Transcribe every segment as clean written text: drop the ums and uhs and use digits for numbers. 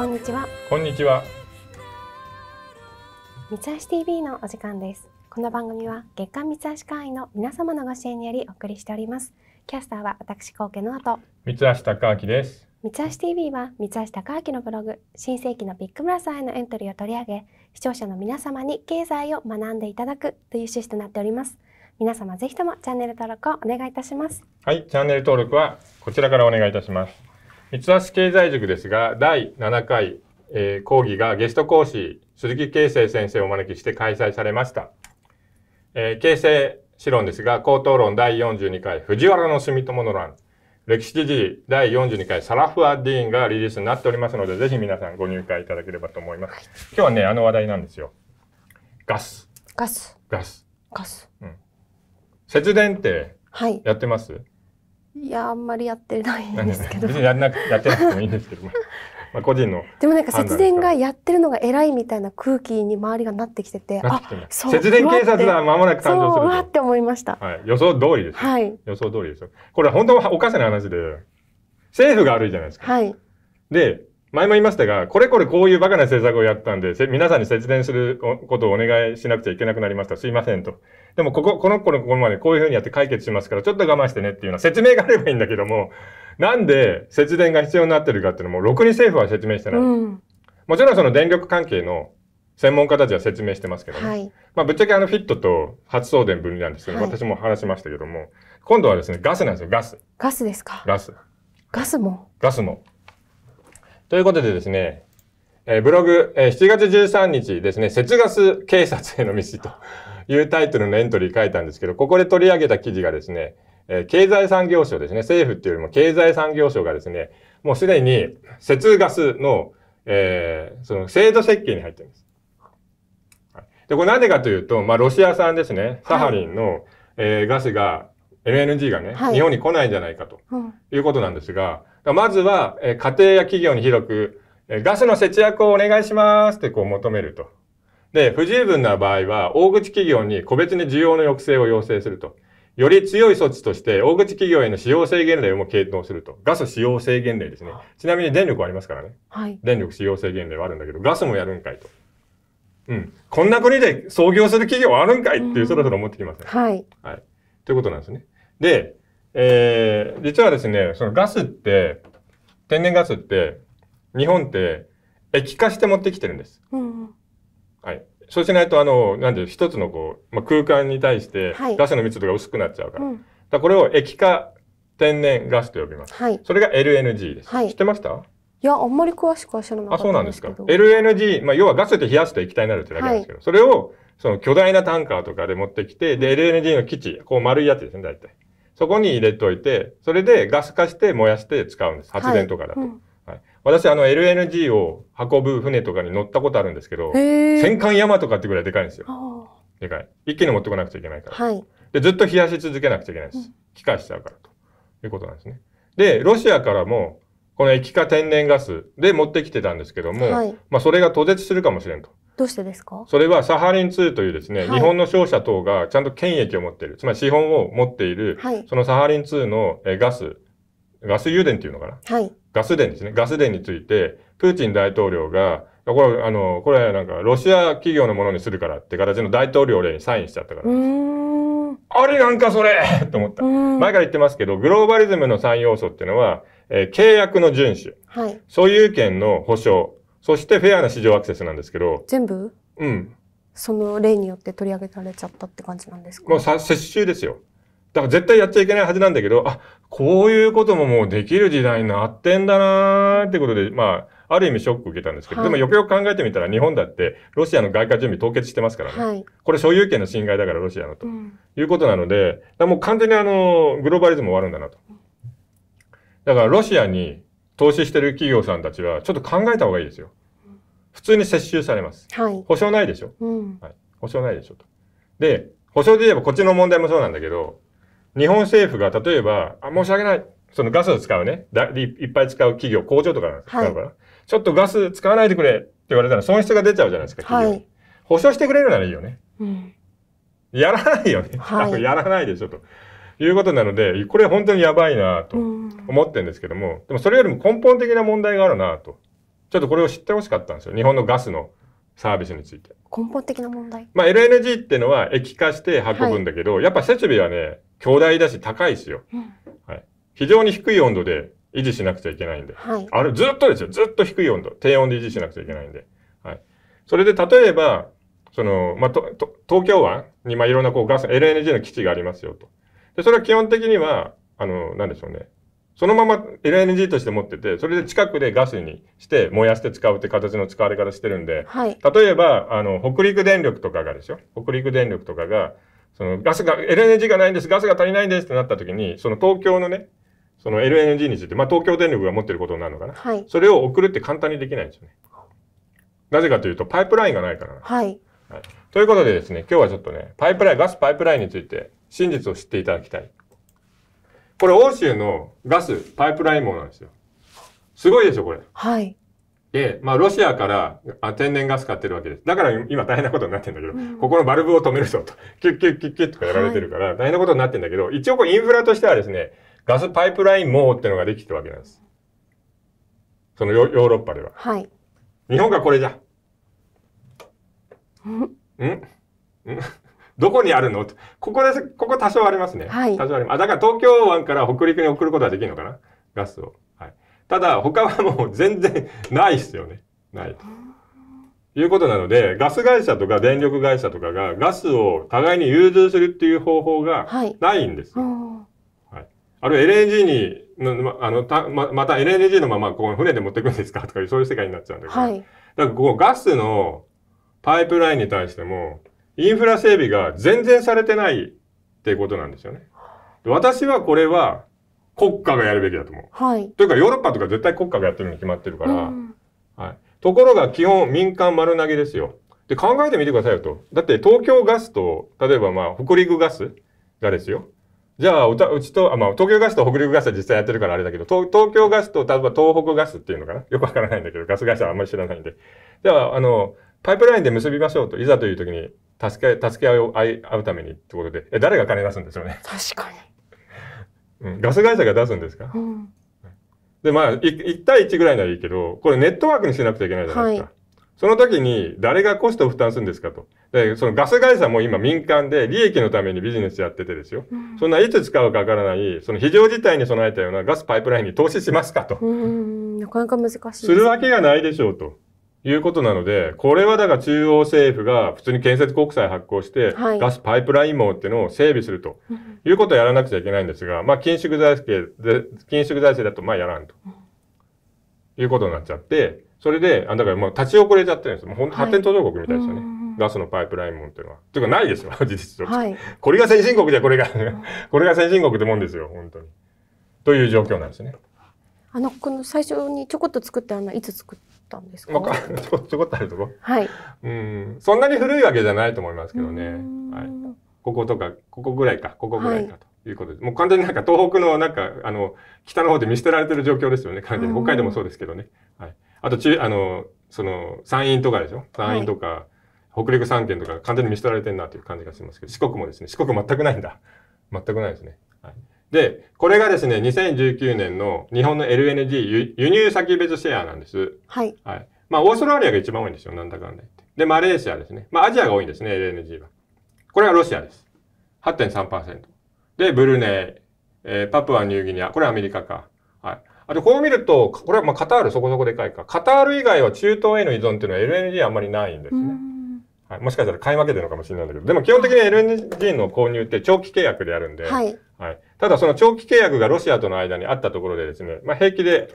こんにちは。こんにちは。三橋 TV のお時間です。この番組は月刊三橋会員の皆様のご支援によりお送りしております。キャスターは私高家の後、三橋貴明です。三橋 TV は三橋貴明のブログ、新世紀のビッグブラザーへのエントリーを取り上げ、視聴者の皆様に経済を学んでいただくという趣旨となっております。皆様ぜひともチャンネル登録をお願いいたします。はい、チャンネル登録はこちらからお願いいたします。三橋経済塾ですが、第7回、講義がゲスト講師鈴木啓生先生をお招きして開催されました。啓生史論ですが、高等論第42回藤原の住友の乱、歴史時事第42回サラフアディーンがリリースになっておりますので、ぜひ皆さんご入会いただければと思います。今日はね、あの話題なんですよ。ガス。うん。節電ってやってます？はい、いや、あんまりやってないんですけど。別にやってなくてもいいんですけども。まあ個人の。でもなんか節電がやってるのが偉いみたいな空気に周りがなってきてて、あ、節電警察が間もなく誕生する。そう、わーって思いました。はい、予想通りです。はい。予想通りですよ。これは本当はおかしな話で、政府が悪いじゃないですか。はい。で、前も言いましたが、これこれこういうバカな政策をやったんで、皆さんに節電することをお願いしなくちゃいけなくなりました。すいませんと。でも、このまでこういうふうにやって解決しますから、ちょっと我慢してねっていうのは説明があればいいんだけども、なんで節電が必要になってるかっていうのも、ろくに政府は説明してない。うん、もちろんその電力関係の専門家たちは説明してますけども、はい、まあ、ぶっちゃけフィットと発送電分離なんですけど、はい、私も話しましたけども、今度はですね、ガスなんですよ、ガス。ガスですか。ガスも。ということでですね、ブログ、7月13日ですね、節ガス警察への道というタイトルのエントリー書いたんですけど、ここで取り上げた記事がですね、経済産業省ですね、政府っていうよりも経済産業省がですね、もうすでに節ガスの、その制度設計に入っています。で、これなんでかというと、まあ、ロシア産ですね、サハリンの、はい、ガスが、LNG がね、はい、日本に来ないんじゃないかということなんですが、うん、まずは、家庭や企業に広く、ガスの節約をお願いしますってこう求めると。で、不十分な場合は、大口企業に個別に需要の抑制を要請すると。より強い措置として、大口企業への使用制限令も検討すると。ガス使用制限令ですね。ちなみに電力はありますからね。はい、電力使用制限令はあるんだけど、ガスもやるんかいと。うん。こんな国で創業する企業あるんかいっていう、うん、そろそろ思ってきますね。はい。はい。ということなんですね。で、実はですね、そのガスって、天然ガスって、日本って液化して持ってきてるんです。うん、はい。そうしないと、なんていう、一つのこう、まあ、空間に対して、ガスの密度が薄くなっちゃうから。はい、だからこれを液化天然ガスと呼びます。はい、それが LNG です。はい、知ってました？いや、あんまり詳しくは知らなかった。あ、そうなんですか。LNG、まあ、要はガスって冷やすと液体になるってだけなんですけど、はい、それを、その巨大なタンカーとかで持ってきて、で、LNG の基地、こう丸いやつですね、大体。そこに入れといて、それでガス化して燃やして使うんです。発電とかだと。はい、うん、はい、私、LNG を運ぶ船とかに乗ったことあるんですけど、戦艦ヤマとかってぐらいでかいんですよ。でかい。一気に持ってこなくちゃいけないから。はい、で、ずっと冷やし続けなくちゃいけないです。うん、気化しちゃうからということなんですね。で、ロシアからも、この液化天然ガスで持ってきてたんですけども、はい、まあ、それが途絶するかもしれんと。どうしてですか？それはサハリン2というですね、はい、日本の商社等がちゃんと権益を持っている、つまり資本を持っている、はい、そのサハリン2のガス油田っていうのかな、はい、ガス田ですね。ガス田について、プーチン大統領が、これなんかロシア企業のものにするからって形の大統領令にサインしちゃったからです。あれなんかそれと思った。前から言ってますけど、グローバリズムの3要素っていうのは、契約の遵守、はい、所有権の保障、そしてフェアな市場アクセスなんですけど。全部？うん。その例によって取り上げられちゃったって感じなんですか？もう接収ですよ。だから絶対やっちゃいけないはずなんだけど、あ、こういうことももうできる時代になってんだなーってことで、まあ、ある意味ショック受けたんですけど、はい、でもよくよく考えてみたら日本だってロシアの外貨準備凍結してますからね。はい、これ所有権の侵害だからロシアのと、うん、いうことなので、だからもう完全にグローバリズム終わるんだなと。だからロシアに、投資してる企業さんたちはちょっと考えた方がいいですよ。普通に接収されます。はい、保証ないでしょ。うん、はい、保証ないでしょと。で、保証で言えばこっちの問題もそうなんだけど、日本政府が例えば、あ、申し訳ない。そのガスを使うね、いっぱい使う企業、工場とか使うから、はい、ちょっとガス使わないでくれって言われたら損失が出ちゃうじゃないですか、企業。はい、保証してくれるならいいよね。うん、やらないよね。はい、やらないでしょと。いうことなので、これ本当にやばいなと思ってるんですけども、でもそれよりも根本的な問題があるなとちょっとこれを知ってほしかったんですよ、日本のガスのサービスについて。根本的な問題、まあ、LNG っていうのは液化して運ぶんだけど、はい、やっぱ設備はね巨大だし高いですよ、うんはい、非常に低い温度で維持しなくちゃいけないんで、はい、あれずっとですよ、ずっと低い温度低温で維持しなくちゃいけないんで、はい、それで例えばその、まあ、東京湾にまあいろんなこうガス LNG の基地がありますよと。でそれは基本的にはなんでしょうね、そのまま LNG として持ってて、それで近くでガスにして燃やして使うって形の使われ方してるんで、はい、例えば北陸電力とかがですよ、北陸電力とかがそのガスが LNG がないんです、ガスが足りないんですってなった時に、その東京のねその LNG について、まあ、東京電力が持ってることになるのかな、はい、それを送るって簡単にできないんですよね。なぜかというとパイプラインがないからな、はいはい、ということでですね、今日はちょっとねパイプライン、ガスパイプラインについて真実を知っていただきたい。これ欧州のガスパイプライン網なんですよ。すごいでしょこれ。はい。で、まあロシアから天然ガス買ってるわけです。だから今大変なことになってるんだけど、うん、ここのバルブを止めるぞと、キュッキュッキュッキュッとかやられてるから大変なことになってるんだけど、はい、一応こうインフラとしてはですね、ガスパイプライン網っていうのができてるわけなんです。そのヨーロッパでは。はい。日本がこれじゃ。ん？どこにあるの？ここです。ここ多少ありますね。はい、多少あります。あ、だから東京湾から北陸に送ることはできるのかな？ガスを。はい。ただ、他はもう全然ないっすよね。ない。ということなので、ガス会社とか電力会社とかがガスを互いに融通するっていう方法がないんですよ。はい。はい、あるいは LNG に、また LNG のままこう船で持っていくんですかとかいうそういう世界になっちゃうんだけど。はい。だからこうガスのパイプラインに対しても、インフラ整備が全然されてないっていうことなんですよね。私はこれは国家がやるべきだと思う。はい、というかヨーロッパとか絶対国家がやってるに決まってるから、うん、はい、ところが基本民間丸投げですよ。で考えてみてくださいよと。だって東京ガスと例えばまあ北陸ガスがですよ。じゃあうちと、まあ、東京ガスと北陸ガスは実際やってるからあれだけど、東京ガスと例えば東北ガスっていうのかな、よくわからないんだけどガス会社はあんまり知らないんで、じゃあパイプラインで結びましょうと、いざという時に助け合うためにってことで、誰が金出すんですよね。確かに、うん、ガス会社が出すんですか、うん、でまあ1対1ぐらいならいいけど、これネットワークにしなくちゃいけないじゃないですか、はい、その時に誰がコストを負担するんですかと。でそのガス会社も今民間で利益のためにビジネスやっててですよ、うん、そんないつ使うかわからないその非常事態に備えたようなガスパイプラインに投資しますかと、なかなか難しいです。するわけがないでしょうということなので、これはだから中央政府が普通に建設国債発行して、はい、ガスパイプライン網っていうのを整備するということをやらなくちゃいけないんですが、まあ緊縮財政だとまあやらんということになっちゃって、それで、だからもう立ち遅れちゃってるんです。もう本当発展途上国みたいですよね。はい、ガスのパイプライン網っていうのは。というかないですよ、事実上。はい、これが先進国じゃ、これが先進国ってもんですよ、本当に。という状況なんですね。この最初にちょこっと作ったいつ作ったんですか？ちょこっとあるとこ。はい。うん。そんなに古いわけじゃないと思いますけどね。はい。ここぐらいかということで、もう完全になんか東北のなんか北の方で見捨てられてる状況ですよね。完全に北海道もそうですけどね。はい。あとその山陰とかでしょ。山陰とか北陸3県とか完全に見捨てられてるなという感じがしますけど、四国もですね。四国全くないんだ。全くないですね。はい。で、これがですね、2019年の日本の LNG 輸入先別シェアなんです。はい。はい。まあ、オーストラリアが一番多いんですよ、なんだかんだ言って。で、マレーシアですね。まあ、アジアが多いんですね、LNG は。これがロシアです。8.3%。で、ブルネイ、パプアニューギニア、これはアメリカか。はい。あと、こう見ると、これはまあ、カタールそこそこでかいか。カタール以外は中東への依存っていうのは LNG はあんまりないんですね。はい。もしかしたら買い負けてるのかもしれないんだけど、でも基本的に LNG の購入って長期契約でやるんで、はい。はい。ただその長期契約がロシアとの間にあったところでですね、まあ平気で、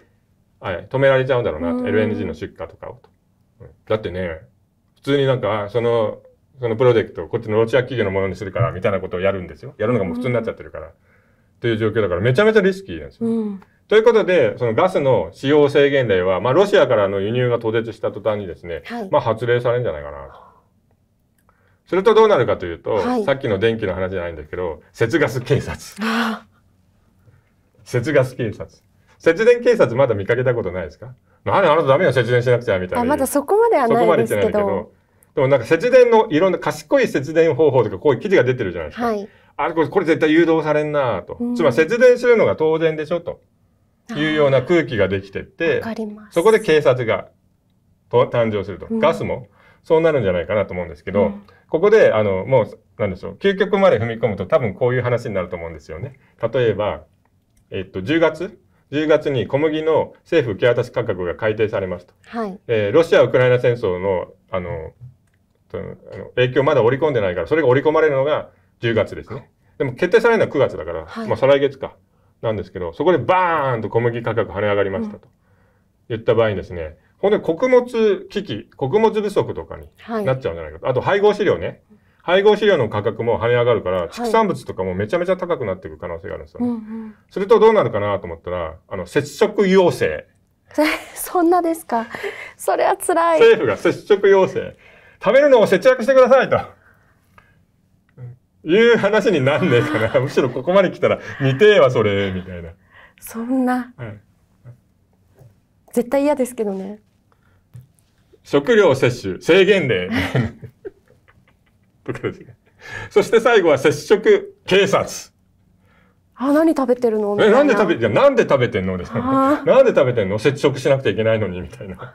はい、止められちゃうんだろうなと。LNG の出荷とかをと。だってね、普通になんか、そのプロジェクトをこっちのロシア企業のものにするからみたいなことをやるんですよ。やるのがもう普通になっちゃってるから。という状況だからめちゃめちゃリスキーなんですよ。ということで、そのガスの使用制限令は、まあロシアからの輸入が途絶した途端にですね、はい、まあ発令されるんじゃないかなと。それとどうなるかというと、はい、さっきの電気の話じゃないんだけど、節ガス警察。節ガス警察。節電警察まだ見かけたことないですか？あなたダメよ、節電しなくちゃみたいな。まだそこまではないですけど。そこまで言ってないけど。でもなんか節電のいろんな賢い節電方法とかこういう記事が出てるじゃないですか。はい、これ絶対誘導されんなと。つまり節電するのが当然でしょというような空気ができてって、そこで警察が誕生すると、ガスもそうなるんじゃないかなと思うんですけど、ここでもう何でしょう、究極まで踏み込むと多分こういう話になると思うんですよね。例えば、10月に小麦の政府受け渡し価格が改定されますと、はい、ロシア・ウクライナ戦争の影響まだ織り込んでないから、それが織り込まれるのが10月ですね。でも決定されるのは9月だから、はい、まあ再来月かなんですけど、そこでバーンと小麦価格跳ね上がりましたと言った場合にですね、本当に穀物危機、穀物不足とかになっちゃうんじゃないかと。はい、あと配合飼料ね。配合飼料の価格も跳ね上がるから、畜産物とかもめちゃめちゃ高くなっていく可能性があるんですよね。はい、するとどうなるかなと思ったら、接触要請。そんなですか。それは辛い。政府が接触要請。食べるのを節約してくださいと。いう話になんねえかな。むしろここまで来たら、見てえわ、それ、みたいな。そんな。はい、絶対嫌ですけどね。食料摂取、制限令。とかですね。そして最後は接触警察。あ、何食べてるの？なんで食べてんのですね。なんで食べてんの？接触しなくてはいけないのにみたいな。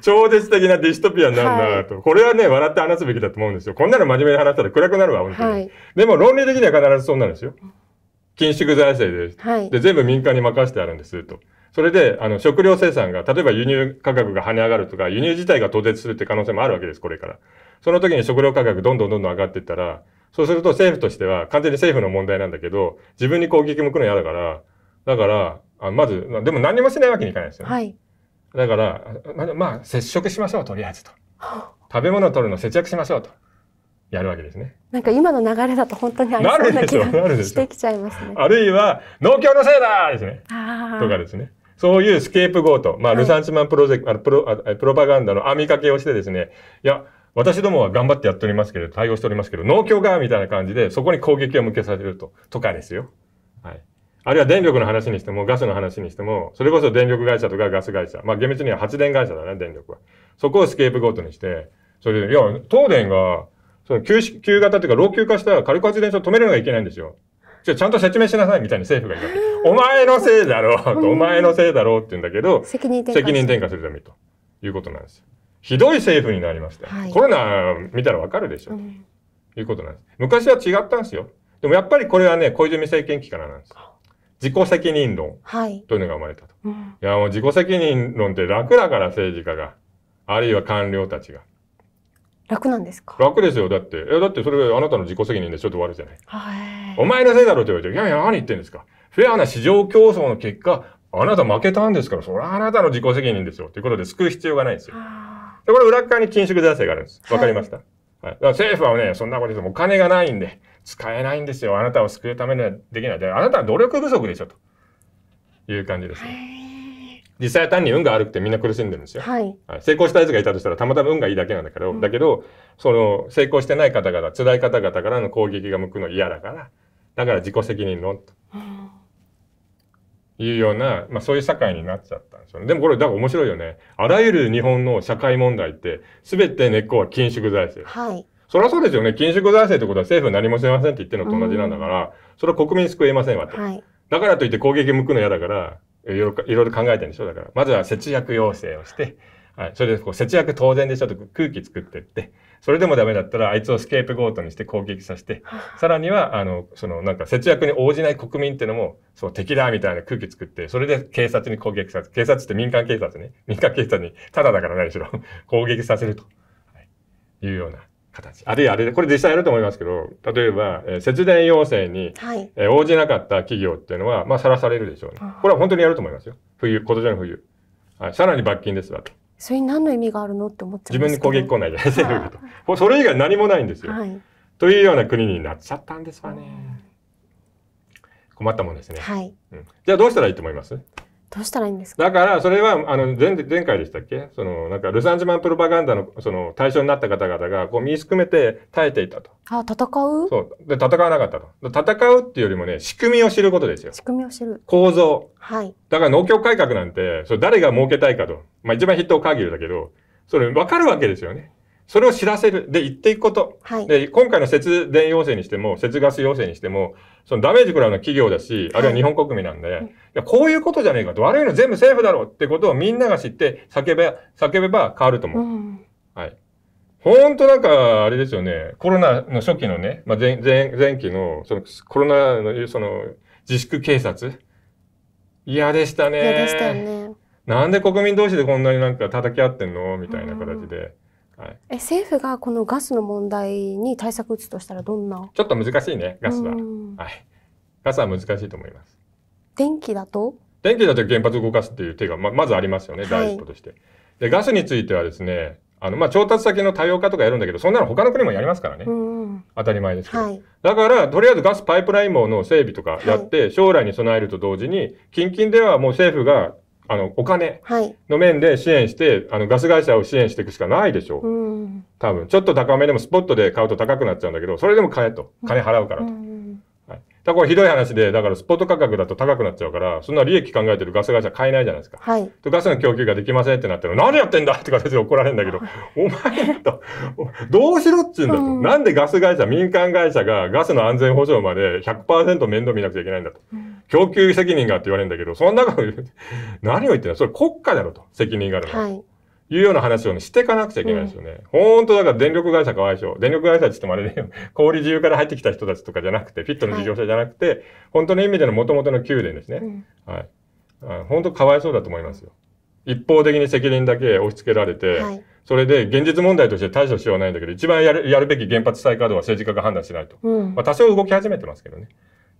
超絶的なディストピアになるなと、はい、これはね、笑って話すべきだと思うんですよ。こんなの真面目に話したら暗くなるわ、本当に。はい、でも論理的には必ずそうなんですよ。緊縮財政です。はい、で、全部民間に任せてあるんですと。それで、食料生産が、例えば輸入価格が跳ね上がるとか、輸入自体が途絶するって可能性もあるわけです、これから。その時に食料価格どんどん上がっていったら、そうすると政府としては、完全に政府の問題なんだけど、自分に攻撃向くの嫌だから、まず、でも何もしないわけにいかないですよね。はい。だから、まあ、接触しましょう、とりあえずと。食べ物を取るのを節約しましょうと。やるわけですね。なんか今の流れだと本当にありそうな気がしてきちゃいますね。あるいは、農協のせいだですね。とかですね。そういうスケープゴート、ルサンチマンプロパガンダの網掛けをしてですね、いや、私どもは頑張ってやっておりますけど、対応しておりますけど、農協がみたいな感じで、そこに攻撃を向けさせるとかですよ。はい。あるいは電力の話にしても、ガスの話にしても、それこそ電力会社とかガス会社、厳密には発電会社だね、電力は。そこをスケープゴートにして、それで、いや、東電が、旧型というか老朽化した火力発電所を止めるのがいけないんですよ。ちゃんと説明しなさいみたいに政府が言う。お前のせいだろうと、お前のせいだろうって言うんだけど、責任転嫁するためということなんですよ。ひどい政府になりました。はい、コロナ見たらわかるでしょ、ということなんです。昔は違ったんですよ。でもやっぱりこれはね、小泉政権期からなんです。自己責任論というのが生まれたと。はい、いや、もう自己責任論って楽だから政治家が、あるいは官僚たちが。楽なんですか？楽ですよ。だってそれあなたの自己責任でしょって終わるじゃない。お前のせいだろって言われて、いやいや、何言ってんですか。フェアな市場競争の結果、あなた負けたんですから、それはあなたの自己責任ですよ。ということで救う必要がないんですよ。で、これ裏側に緊縮財政があるんです。わかりました。はい。だから政府はね、そんなこと言ってもお金がないんで、使えないんですよ。あなたを救うためにはできない。で、あなたは努力不足でしょ。という感じですね。実際は単に運が悪くてみんな苦しんでるんですよ。はい。成功した奴がいたとしたらたまたま運がいいだけなんだけど、その成功してない方々、辛い方々からの攻撃が向くの嫌だから、自己責任論と。いうような、そういう社会になっちゃったんですよね。でもこれ、面白いよね。あらゆる日本の社会問題って、すべて根っこは緊縮財政。はい。そりゃそうですよね。緊縮財政ってことは政府何もしてませんって言ってるのと同じなんだから、それは国民救えませんわと。はい。だからといって攻撃向くの嫌だから、いろいろ考えてるんでしょ。だから、まずは節約要請をして、はい、それで節約当然でしょと空気作っていって、それでもダメだったら、あいつをスケープゴートにして攻撃させて、さらには、節約に応じない国民ってのも、そう、敵だみたいな空気作って、それで警察に攻撃させる。警察って民間警察ね。民間警察に、ただだから何しろ、攻撃させると、はい、いうような形。あるいはあれで、これ実際やると思いますけど、例えば、節電要請に、はい、応じなかった企業っていうのは、さらされるでしょうね。これは本当にやると思いますよ。今年の冬。はい、さらに罰金ですわと。それに何の意味があるのって思っちゃうんですけど。自分に攻撃来ないじゃないですかと。それ以外何もないんですよ。はい、というような国になっちゃったんですわね。困ったもんですね。はい、じゃあどうしたらいいと思います？どうしたらいいんですか？だからそれは前回でしたっけ？ルサンチマンプロパガンダの対象になった方々が身すくめて耐えていたと。あ、戦う？そう。で、戦わなかったと。戦うっていうよりもね、仕組みを知ることですよ。仕組みを知る。構造。はい。だから農協改革なんて、誰が儲けたいかと。一番筆頭限りだけど、それ分かるわけですよね。それを知らせる。で、言っていくこと。はい、で、今回の節電要請にしても、節ガス要請にしても、そのダメージ食らうのは企業だし、あるいは日本国民なんで、はい、いやこういうことじゃねえかと、悪いの全部政府だろうってことをみんなが知って叫べば変わると思う。うん、はい。本当なんか、あれですよね、コロナの初期のね、まあ、前期の、そのコロナの、その、自粛警察。嫌でしたね。嫌でしたよね。なんで国民同士でこんなになんか叩き合ってんのみたいな形で。はい、政府がこのガスの問題に対策打つとしたらどんな？ちょっと難しいね、ガスは。はい。ガスは難しいと思います。電気だと原発動かすっていう手が まずありますよね、第一歩として。はい、で、ガスについてはですね、まあ、調達先の多様化とかやるんだけど、そんなの他の国もやりますからね。当たり前ですけど。はい、だから、とりあえずガスパイプライン網の整備とかやって、はい、将来に備えると同時に、近々ではもう政府が、お金の面で支援して、ガス会社を支援していくしかないでしょう。多分、ちょっと高めでもスポットで買うと高くなっちゃうんだけど、それでも買えと。金払うからと。はい。だからこれひどい話で、だからスポット価格だと高くなっちゃうから、そんな利益考えてるガス会社買えないじゃないですか。はい。と、ガスの供給ができませんってなってるの、何やってんだって形で怒られるんだけど、お前と、どうしろっちゅうんだと。なんでガス会社、民間会社がガスの安全保障まで 100% 面倒見なくちゃいけないんだと。供給責任がって言われるんだけど、その中で何を言ってんだ、それ国家だろと、責任があるの。はい。いうような話をね、していかなくちゃいけないですよね。ほんとだから電力会社かわいそう。電力会社って言ってもあれで、ね、小売自由から入ってきた人たちとかじゃなくて、フィットの事業者じゃなくて、はい、本当の意味での元々の給電ですね。はい。本当かわいそうだと思いますよ。一方的に責任だけ押し付けられて、はい、それで現実問題として対処しようないんだけど、一番やるべき原発再稼働は政治家が判断しないと。まあ多少動き始めてますけどね。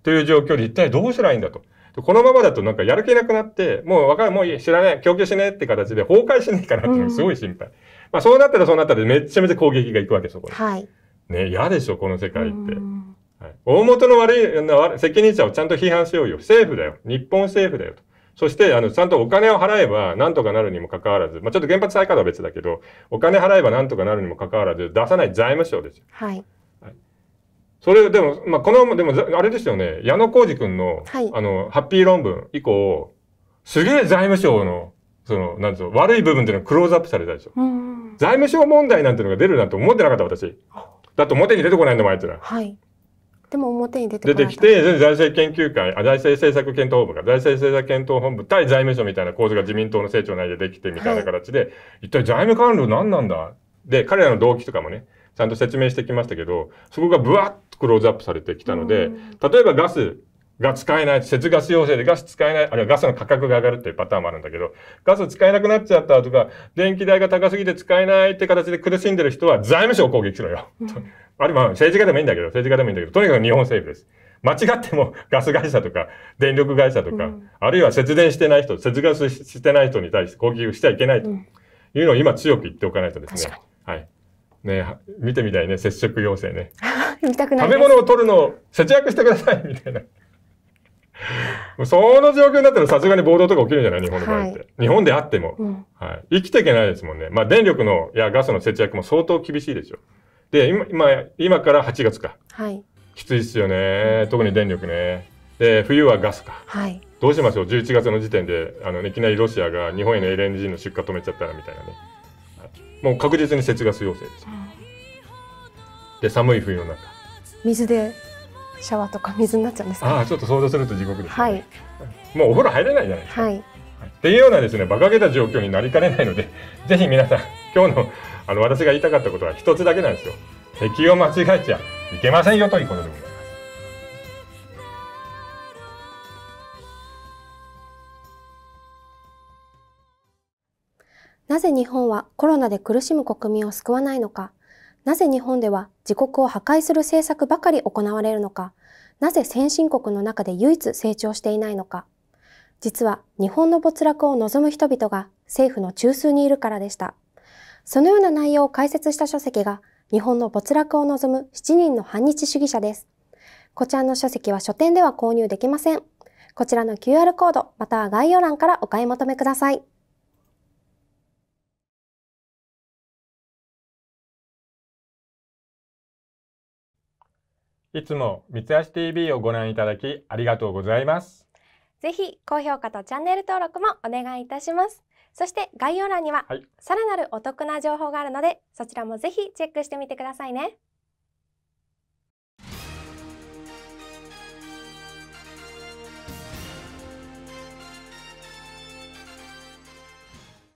という状況で一体どうしたらいいんだと。このままだとなんかやる気なくなって、もうわかる、もういい、知らない、供給しねえって形で崩壊しねえかなっていうのがすごい心配。まあそうなったらめっちゃめちゃ攻撃がいくわけですよ、これ。はい。ね、嫌でしょ、この世界って。はい、大元の悪い責任者をちゃんと批判しようよ。政府だよ。日本政府だよと。そして、ちゃんとお金を払えばなんとかなるにもかかわらず、まあちょっと原発再稼働は別だけど、お金払えばなんとかなるにもかかわらず、出さない財務省ですよ。はい。それ、でも、まあ、あれですよね、矢野浩二君の、はい、ハッピー論文以降、すげえ財務省の、なんていうの、悪い部分っていうのがクローズアップされたでしょ。財務省問題なんていうのが出るなんて思ってなかった、私。だって表に出てこないんだもん、あいつら。はい。でも表に出てこない。出てきて、財政研究会、財政政策検討本部か、財政政策検討本部対財務省みたいな構図が自民党の政調内でできてみたいな形で、はい、一体財務官僚何なんだで、彼らの動機とかもね、ちゃんと説明してきましたけど、そこがブワッとクローズアップされてきたので、例えばガスが使えない、節ガス要請でガス使えない、あるいはガスの価格が上がるっていうパターンもあるんだけど、ガス使えなくなっちゃったとか、電気代が高すぎて使えないって形で苦しんでる人は財務省を攻撃しろよ。あるいは政治家でもいいんだけど、とにかく日本政府です。間違ってもガス会社とか電力会社とか、あるいは節電してない人、節ガスしてない人に対して攻撃しちゃいけないというのを今強く言っておかないとですね。はい。ね、見てみたいね、節食要請ね。見たくない。食べ物を取るのを節約してくださいみたいな。その状況になったらさすがに暴動とか起きるんじゃない日本の場合って。はい、日本であっても、はい。生きていけないですもんね。まあ電力の、いやガスの節約も相当厳しいでしょ。で、今から8月か。はい。きついっすよね。特に電力ね。で、冬はガスか。はい。どうしましょう ?11 月の時点で、いきなりロシアが日本への LNG の出荷止めちゃったらみたいなね。もう確実に節ガス要請です。で、寒い冬の中。水でシャワーとか水になっちゃうんですか、ね、ああ、ちょっと想像すると地獄です、ね。はい。もうお風呂入れないじゃないですか。はい。っていうようなですね、馬鹿げた状況になりかねないので、ぜひ皆さん、今日の、私が言いたかったことは一つだけなんですよ。敵を間違えちゃいけませんよということでございます。なぜ日本はコロナで苦しむ国民を救わないのか、なぜ日本では自国を破壊する政策ばかり行われるのか、なぜ先進国の中で唯一成長していないのか。実は日本の没落を望む人々が政府の中枢にいるからでした。そのような内容を解説した書籍が日本の没落を望む7人の反日主義者です。こちらの書籍は書店では購入できません。こちらの QR コードまたは概要欄からお買い求めください。いつも三橋 TV をご覧いただきありがとうございます。ぜひ高評価とチャンネル登録もお願いいたします。そして概要欄にはさらなるお得な情報があるので、そちらもぜひチェックしてみてくださいね。